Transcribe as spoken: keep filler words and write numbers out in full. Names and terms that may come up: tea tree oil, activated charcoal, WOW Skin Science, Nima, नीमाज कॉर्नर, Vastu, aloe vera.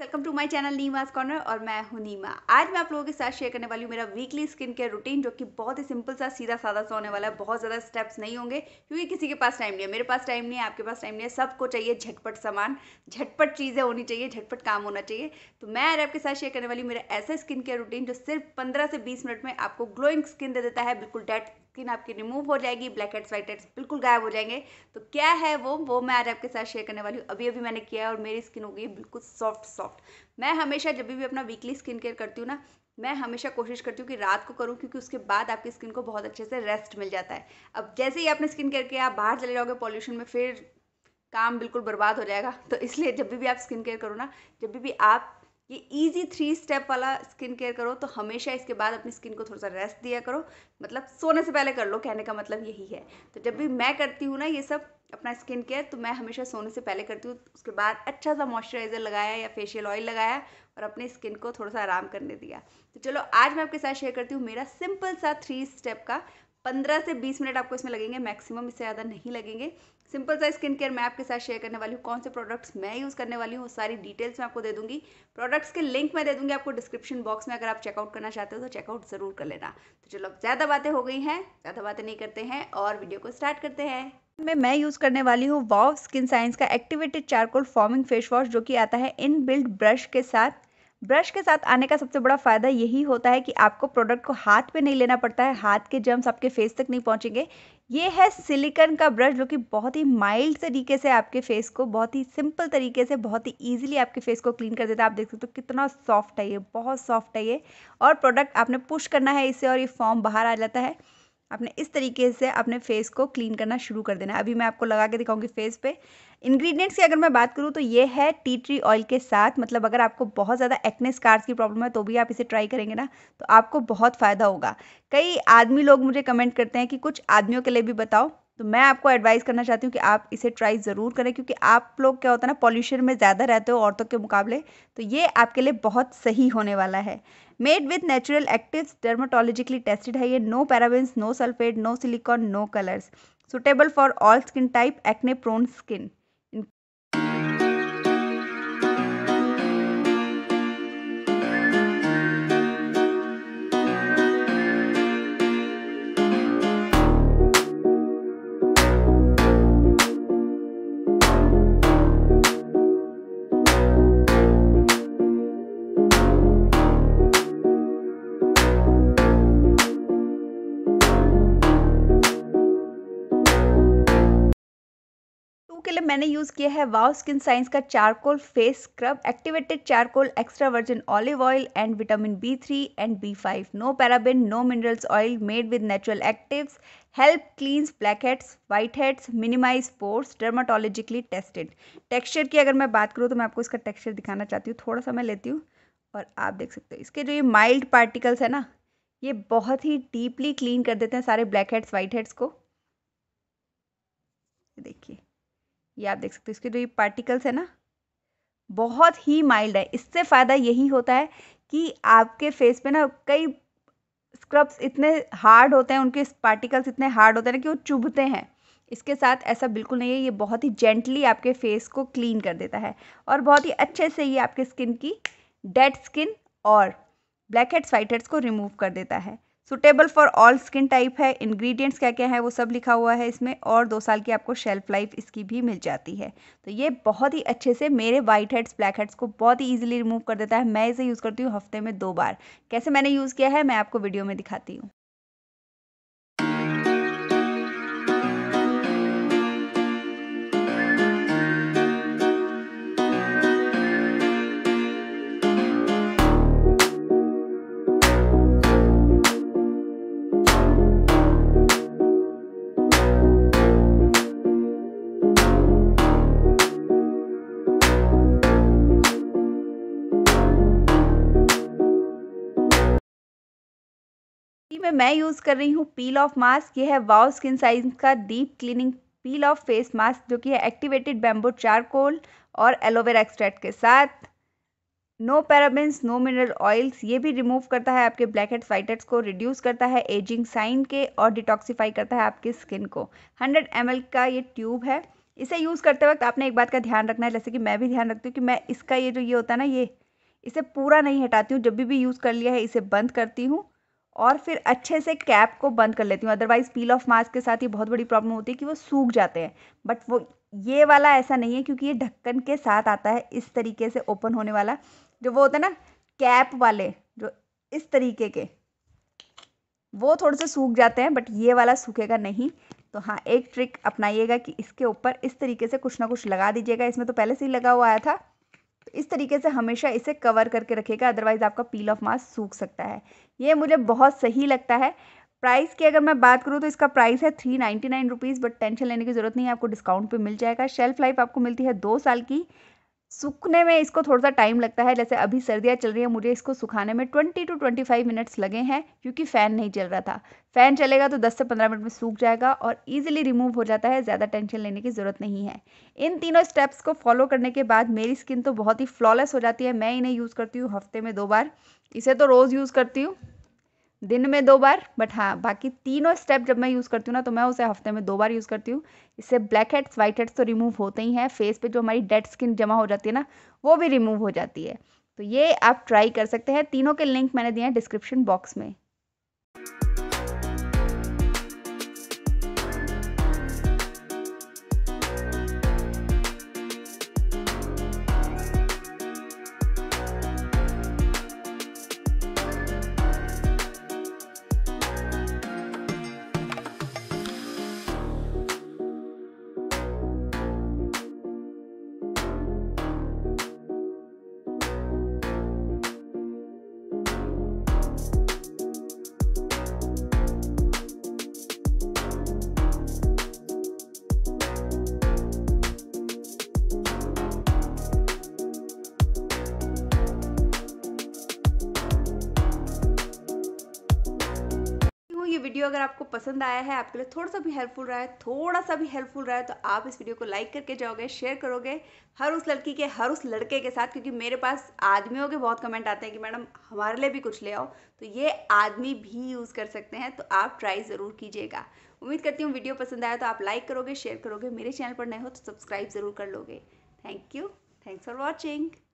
Welcome to my channel नीमाज कॉर्नर और मैं हूं नीमा। आज मैं आप लोगों के साथ शेयर करने वाली हूं मेरा वीकली स्किन केयर रूटीन, जो कि बहुत ही सिंपल सा सीधा साधा सा होने वाला है। बहुत ज़्यादा स्टेप्स नहीं होंगे क्योंकि किसी के पास टाइम नहीं है, मेरे पास टाइम नहीं है, आपके पास टाइम नहीं है। सबको चाहिए झटपट सामान, झटपट चीज़ें होनी चाहिए, झटपट काम होना चाहिए। तो मैं आज आपके साथ शेयर करने वाली मेरा ऐसा स्किन केयर रूटीन जो सिर्फ पंद्रह से बीस मिनट में आपको ग्लोइंग स्किन दे देता है। बिल्कुल डेड स्किन आपकी रिमूव हो जाएगी, ब्लैक हेड्स वाइट हेड्स बिल्कुल गायब हो जाएंगे। तो क्या है वो वो मैं आज आपके साथ शेयर करने वाली हूँ। अभी अभी मैंने किया है और मेरी स्किन हो गई बिल्कुल सॉफ्ट सॉफ्ट। मैं हमेशा जब भी अपना वीकली स्किन केयर करती हूँ ना, मैं हमेशा कोशिश करती हूँ कि रात को करूँ, क्योंकि उसके बाद आपकी स्किन को बहुत अच्छे से रेस्ट मिल जाता है। अब जैसे ही आपने स्किन केयर किया, आप बाहर चले जाओगे पॉल्यूशन में, फिर काम बिल्कुल बर्बाद हो जाएगा। तो इसलिए जब भी, भी आप स्किन केयर करो ना, जब भी, भी आप ये इजी थ्री स्टेप वाला स्किन केयर करो तो हमेशा इसके बाद अपनी स्किन को थोड़ा सा रेस्ट दिया करो। मतलब सोने से पहले कर लो, कहने का मतलब यही है। तो जब भी मैं करती हूँ ना ये सब अपना स्किन केयर, तो मैं हमेशा सोने से पहले करती हूँ। उसके बाद अच्छा सा मॉइस्चराइज़र लगाया या फेशियल ऑयल लगाया और अपनी स्किन को थोड़ा सा आराम करने दिया। तो चलो आज मैं आपके साथ शेयर करती हूँ मेरा सिंपल सा थ्री स्टेप का। पंद्रह से बीस मिनट आपको इसमें लगेंगे, मैक्सिमम इससे ज़्यादा नहीं लगेंगे। सिंपल सा स्किन केयर मैं आपके साथ शेयर करने वाली हूँ। कौन से प्रोडक्ट्स मैं यूज़ करने वाली हूँ वो सारी डिटेल्स मैं आपको दे दूँगी। प्रोडक्ट्स के लिंक मैं दे दूँगी आपको डिस्क्रिप्शन बॉक्स में, अगर आप चेकआउट करना चाहते हो तो चेकआउट ज़रूर कर लेना। तो चलो ज़्यादा बातें हो गई हैं, ज़्यादा बातें नहीं करते हैं और वीडियो को स्टार्ट करते हैं। में मैं यूज़ करने वाली हूँ वाव स्किन साइंस का activated charcoal foaming face wash, जो कि आता है इन बिल्ट ब्रश के साथ। ब्रश के साथ आने का सबसे बड़ा फ़ायदा यही होता है कि आपको प्रोडक्ट को हाथ पे नहीं लेना पड़ता है, हाथ के जर्म्स आपके फेस तक नहीं पहुंचेंगे। ये है सिलिकॉन का ब्रश जो कि बहुत ही माइल्ड तरीके से आपके फेस को, बहुत ही सिंपल तरीके से, बहुत ही इजीली आपके फेस को क्लीन कर देता है। आप देख सकते हो कितना सॉफ्ट है ये, बहुत सॉफ्ट है ये। और प्रोडक्ट आपने पुश करना है इसे और ये फॉर्म बाहर आ जाता है। आपने इस तरीके से अपने फेस को क्लीन करना शुरू कर देना है। अभी मैं आपको लगा के दिखाऊंगी फेस पे। इंग्रेडिएंट्स की अगर मैं बात करूँ तो ये है टी ट्री ऑयल के साथ। मतलब अगर आपको बहुत ज़्यादा एक्ने स्कार्स की प्रॉब्लम है तो भी आप इसे ट्राई करेंगे ना तो आपको बहुत फ़ायदा होगा। कई आदमी लोग मुझे कमेंट करते हैं कि कुछ आदमियों के लिए भी बताओ, तो मैं आपको एडवाइस करना चाहती हूँ कि आप इसे ट्राई ज़रूर करें, क्योंकि आप लोग क्या होता है ना पॉल्यूशन में ज़्यादा रहते हो औरतों के मुकाबले, तो ये आपके लिए बहुत सही होने वाला है। Made with natural actives, dermatologically tested है ये। No parabens, no sulphate, no silicone, no colours, suitable for all skin type, acne prone skin. के लिए मैंने यूज़ किया है वाव स्किन साइंस का charcoal face scrub, activated charcoal, extra virgin olive oil and vitamin B three and B five. No paraben, no minerals oil, made with natural actives, help cleanse black heads, white heads, minimise pores, dermatologically tested. Texture की अगर मैं बात करूँ तो मैं आपको इसका texture दिखाना चाहती हूँ। थोड़ा सा मैं लेती हूँ और आप देख सकते हो इसके जो ये माइल्ड पार्टिकल्स है ना, ये बहुत ही डीपली क्लीन कर देते हैं सारे ब्लैक हेड्स वाइट हेड्स को। देखिए ये आप देख सकते हो इसके जो ये पार्टिकल्स है ना, बहुत ही माइल्ड है। इससे फ़ायदा यही होता है कि आपके फेस पे ना कई स्क्रब्स इतने हार्ड होते हैं, उनके पार्टिकल्स इतने हार्ड होते हैं ना कि वो चुभते हैं। इसके साथ ऐसा बिल्कुल नहीं है, ये बहुत ही जेंटली आपके फेस को क्लीन कर देता है और बहुत ही अच्छे से ये आपके स्किन की डेड स्किन और ब्लैक हेड्स वाइट हेड्स को रिमूव कर देता है। Suitable for all skin type है। इंग्रेडिएंट्स क्या क्या है वो सब लिखा हुआ है इसमें, और दो साल की आपको शेल्फ लाइफ इसकी भी मिल जाती है। तो ये बहुत ही अच्छे से मेरे वाइट हेड्स ब्लैक हेड्स को बहुत ही ईजिली रिमूव कर देता है। मैं इसे यूज़ करती हूँ हफ्ते में दो बार। कैसे मैंने यूज़ किया है मैं आपको वीडियो में दिखाती हूँ। में मैं यूज़ कर रही हूँ पील ऑफ मास्क। यह है वाव स्किन साइंस का deep cleaning peel off face mask, जो कि है एक्टिवेटेड बैम्बू चारकोल और एलोवेरा एक्सट्रैक्ट के साथ। No parabens, no mineral oils, ये भी रिमूव करता है आपके ब्लैक हेड्स वाइट हेड्स को, रिड्यूस करता है एजिंग साइन के और डिटॉक्सीफाई करता है आपकी स्किन को। हंड्रेड एम एल का ये ट्यूब है। इसे यूज़ करते वक्त आपने एक बात का ध्यान रखना है, जैसे कि मैं भी ध्यान रखती हूँ कि मैं इसका ये जो ये होता है ना, ये इसे पूरा नहीं हटाती हूँ। जब भी भी यूज़ कर लिया है इसे बंद करती हूँ और फिर अच्छे से कैप को बंद कर लेती हूँ। अदरवाइज़ पील ऑफ मास्क के साथ ये बहुत बड़ी प्रॉब्लम होती है कि वो सूख जाते हैं, बट वो ये वाला ऐसा नहीं है क्योंकि ये ढक्कन के साथ आता है, इस तरीके से ओपन होने वाला, जो वो होता है ना कैप वाले जो इस तरीके के, वो थोड़े से सूख जाते हैं, बट ये वाला सूखेगा नहीं। तो हाँ, एक ट्रिक अपनाइएगा कि इसके ऊपर इस तरीके से कुछ ना कुछ लगा दीजिएगा। इसमें तो पहले से ही लगा हुआ आया था, तो इस तरीके से हमेशा इसे कवर करके रखिएगा, अदरवाइज़ आपका पील ऑफ मास्क सूख सकता है। ये मुझे बहुत सही लगता है। प्राइस की अगर मैं बात करूँ तो इसका प्राइस है three ninety nine rupees, but tension लेने की ज़रूरत नहीं है, आपको डिस्काउंट पे मिल जाएगा। शेल्फ़ लाइफ आपको मिलती है दो साल की। सूखने में इसको थोड़ा सा टाइम लगता है, जैसे अभी सर्दियाँ चल रही है, मुझे इसको सुखाने में twenty two twenty five minutes लगे हैं क्योंकि फ़ैन नहीं चल रहा था। फ़ैन चलेगा तो दस से पंद्रह मिनट में सूख जाएगा और इजीली रिमूव हो जाता है, ज़्यादा टेंशन लेने की ज़रूरत नहीं है। इन तीनों स्टेप्स को फॉलो करने के बाद मेरी स्किन तो बहुत ही फ्लॉलेस हो जाती है। मैं इन्हें यूज़ करती हूँ हफ्ते में दो बार, इसे तो रोज़ यूज़ करती हूँ, दिन में दो बार, बट हाँ बाकी तीनों स्टेप जब मैं यूज़ करती हूँ ना तो मैं उसे हफ्ते में दो बार यूज़ करती हूँ। इससे ब्लैक हेड्स, वाइट हेड्स तो रिमूव होते ही हैं, फेस पे जो हमारी डेड स्किन जमा हो जाती है ना वो भी रिमूव हो जाती है। तो ये आप ट्राई कर सकते हैं, तीनों के लिंक मैंने दिए हैं डिस्क्रिप्शन बॉक्स में। वीडियो अगर आपको पसंद आया है, आपके लिए थोड़ा सा भी हेल्पफुल रहा है, थोड़ा सा भी हेल्पफुल रहा है तो आप इस वीडियो को लाइक करके जाओगे, शेयर करोगे हर उस लड़की के, हर उस लड़के के साथ, क्योंकि मेरे पास आदमियों के बहुत कमेंट आते हैं कि मैडम हमारे लिए भी कुछ ले आओ, तो ये आदमी भी यूज़ कर सकते हैं, तो आप ट्राई ज़रूर कीजिएगा। उम्मीद करती हूँ वीडियो पसंद आया तो आप लाइक करोगे, शेयर करोगे, मेरे चैनल पर नए हो तो सब्सक्राइब ज़रूर कर लोगे। Thank you, thanks for watching.